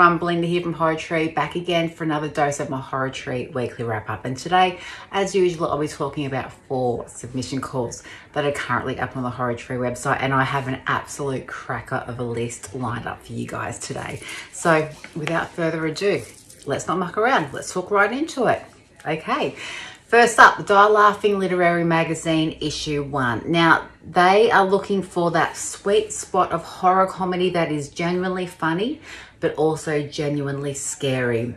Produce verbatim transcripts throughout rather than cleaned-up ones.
everyone, Belinda here from Horror Tree, back again for another dose of my Horror Tree weekly wrap up. And today, as usual, I'll be talking about four submission calls that are currently up on the Horror Tree website, and I have an absolute cracker of a list lined up for you guys today. So without further ado, let's not muck around, let's talk right into it. Okay. First up, the Die Laughing Literary Magazine, issue one. Now, they are looking for that sweet spot of horror comedy that is genuinely funny, but also genuinely scary.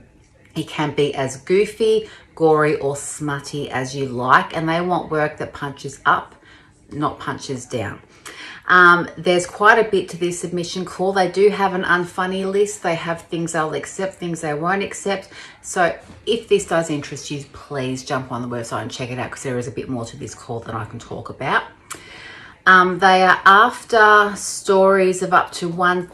It can be as goofy, gory, or smutty as you like, and they want work that punches up, not punches down. Um, there's quite a bit to this submission call. They do have an unfunny list. They have things they'll accept, things they won't accept. So if this does interest you, please jump on the website and check it out, because there is a bit more to this call than I can talk about. Um, they are after stories of up to one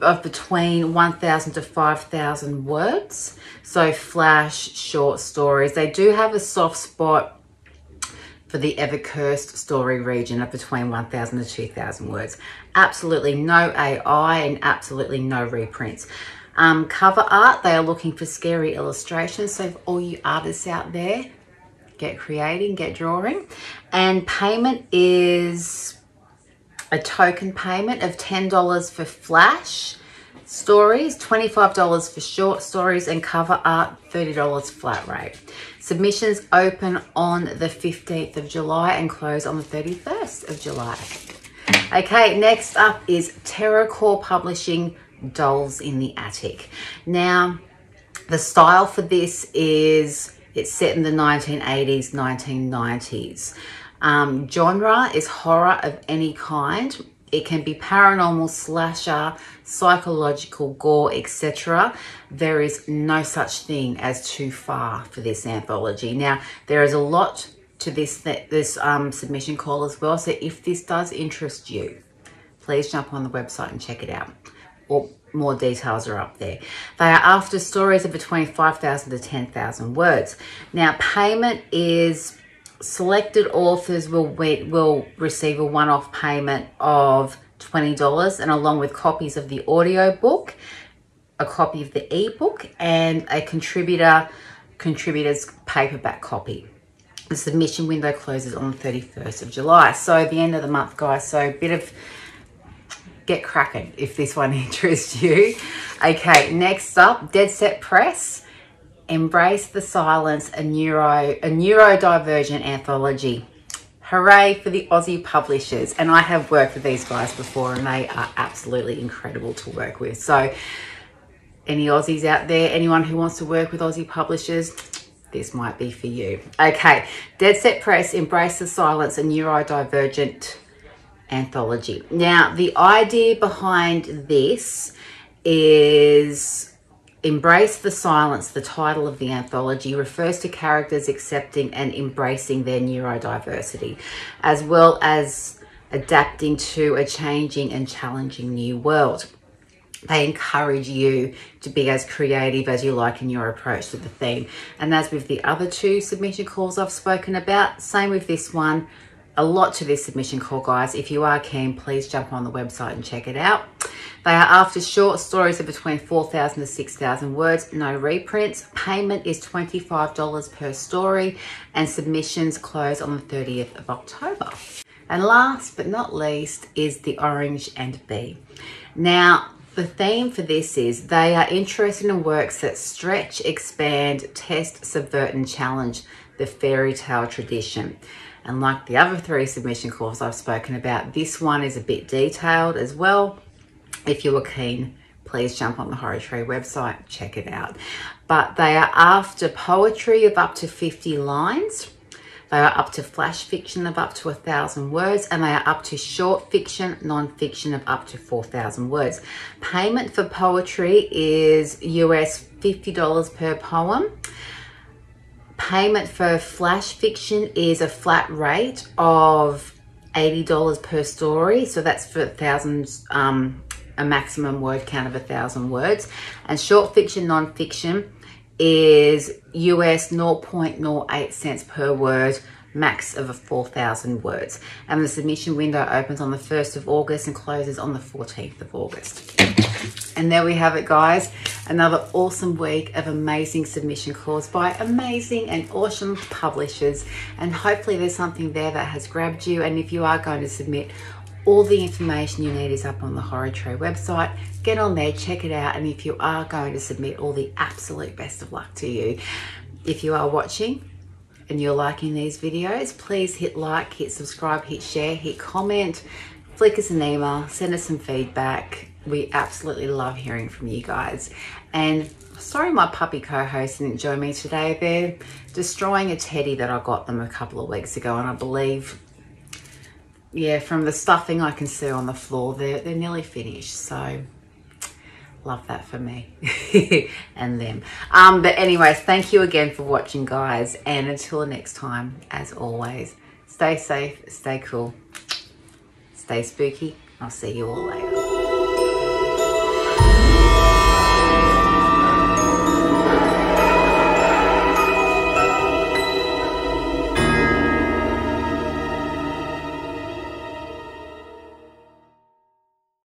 of between one thousand to five thousand words. So flash, short stories. They do have a soft spot for the ever-cursed story region of between one thousand to two thousand words. Absolutely no A I and absolutely no reprints. Um, cover art, they are looking for scary illustrations. So for all you artists out there, get creating, get drawing. And payment is a token payment of ten dollars for flash stories, twenty-five dollars for short stories, and cover art, thirty dollars flat rate. Submissions open on the fifteenth of July and close on the thirty-first of July. Okay, next up is Terrorcore Publishing, Dolls in the Attic. Now, the style for this is, it's set in the nineteen eighties, nineteen nineties. Um, genre is horror of any kind. It can be paranormal, slasher, psychological, gore, et cetera. There is no such thing as too far for this anthology. Now, there is a lot to this this um, submission call as well. So if this does interest you, please jump on the website and check it out. Or more details are up there. They are after stories of between five thousand to ten thousand words. Now, payment is... selected authors will will receive a one-off payment of twenty dollars, and along with copies of the audiobook, a copy of the ebook, and a contributor contributor's paperback copy. The submission window closes on the thirty-first of July, so the end of the month, guys. So a bit of get cracking if this one interests you. Okay, next up, Deadset Press. Embrace the Silence, a neuro a neurodivergent anthology. Hooray for the Aussie publishers. And I have worked with these guys before, and they are absolutely incredible to work with. So any Aussies out there, anyone who wants to work with Aussie publishers, this might be for you. Okay, Deadset Press, Embrace the Silence, a neurodivergent anthology. Now, the idea behind this is... Embrace the Silence, the title of the anthology, refers to characters accepting and embracing their neurodiversity, as well as adapting to a changing and challenging new world. They encourage you to be as creative as you like in your approach to the theme. And as with the other two submission calls I've spoken about, same with this one, a lot to this submission call, guys. If you are keen, please jump on the website and check it out. They are after short stories of between four thousand to six thousand words, no reprints. Payment is twenty-five dollars per story, and submissions close on the thirtieth of October. And last but not least is The Orange and Bee. Now, the theme for this is they are interested in works that stretch, expand, test, subvert, and challenge the fairy tale tradition. And like the other three submission calls I've spoken about, this one is a bit detailed as well. If you were keen, please jump on the Horror Tree website, check it out. But they are after poetry of up to fifty lines. They are up to flash fiction of up to one thousand words, and they are up to short fiction, non-fiction of up to four thousand words. Payment for poetry is U S fifty dollars per poem. Payment for flash fiction is a flat rate of eighty dollars per story. So that's for thousands, um, a maximum word count of a thousand words. And short fiction, non-fiction is U S zero point zero eight cents per word max of four thousand words. And the submission window opens on the first of August and closes on the fourteenth of August. And there we have it, guys. Another awesome week of amazing submission calls by amazing and awesome publishers. And hopefully there's something there that has grabbed you. And if you are going to submit, all the information you need is up on the Horror Tree website. Get on there, check it out. And if you are going to submit, all the absolute best of luck to you. If you are watching and you're liking these videos, please hit like, hit subscribe, hit share, hit comment, flick us an email, send us some feedback. We absolutely love hearing from you guys. And sorry my puppy co-host didn't join me today. They're destroying a teddy that I got them a couple of weeks ago, and I believe, yeah, from the stuffing I can see on the floor, they're, they're nearly finished. So love that for me and them. Um, but anyways, thank you again for watching, guys. And until next time, as always, stay safe, stay cool, stay spooky. I'll see you all later.